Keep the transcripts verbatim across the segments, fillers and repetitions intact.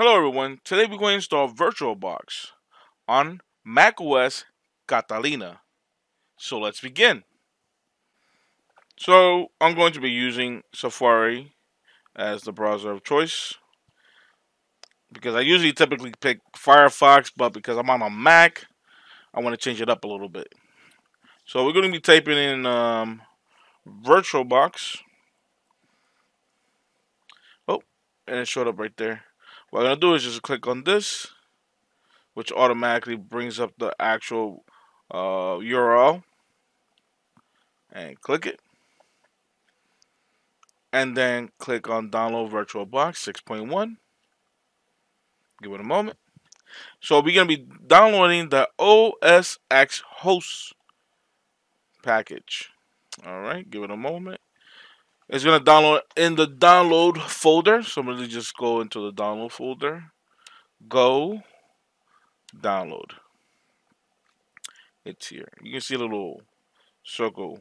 Hello everyone, today we're going to install VirtualBox on macOS Catalina. So let's begin. So I'm going to be using Safari as the browser of choice because I usually typically pick Firefox, but because I'm on a Mac, I want to change it up a little bit. So we're going to be typing in um, VirtualBox. Oh, and it showed up right there. What I'm going to do is just click on this, which automatically brings up the actual uh, U R L, and click it, and then click on download VirtualBox six point one. Give it a moment. So we're going to be downloading the O S X host package. All right, give it a moment. It's going to download in the download folder. So I'm going to just go into the download folder. Go. Download. It's here. You can see a little circle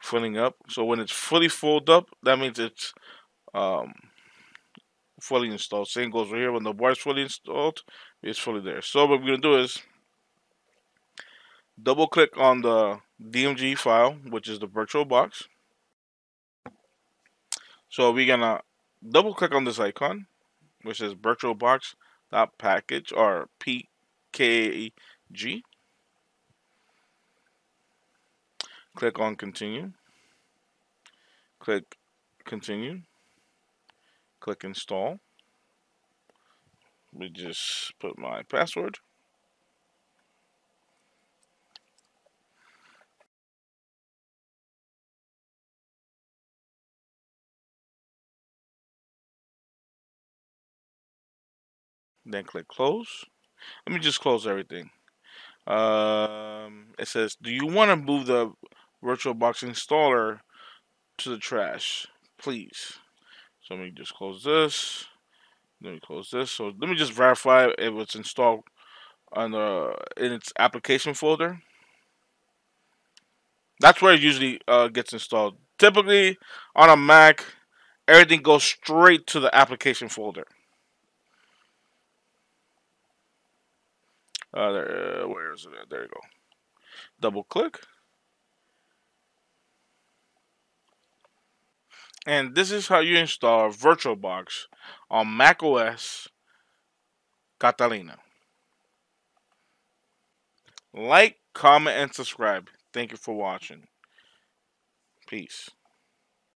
filling up. So when it's fully filled up, that means it's um, fully installed. Same goes right here. When the bar is fully installed, it's fully there. So what we're going to do is double click on the D M G file, which is the VirtualBox. So we're gonna double click on this icon, which is VirtualBox.package or P K G. Click on continue. Click continue. Click install. Let me just put my password. Then click close. Let me just close everything. Um, it says, do you want to move the VirtualBox installer to the trash, please? So let me just close this. Let me close this. So let me just verify if it's installed on the, in its application folder. That's where it usually uh, gets installed. Typically, on a Mac, everything goes straight to the application folder. Uh, there, uh, where is it? There you go. Double click. And this is how you install VirtualBox on macOS Catalina. Like, comment, and subscribe. Thank you for watching. Peace.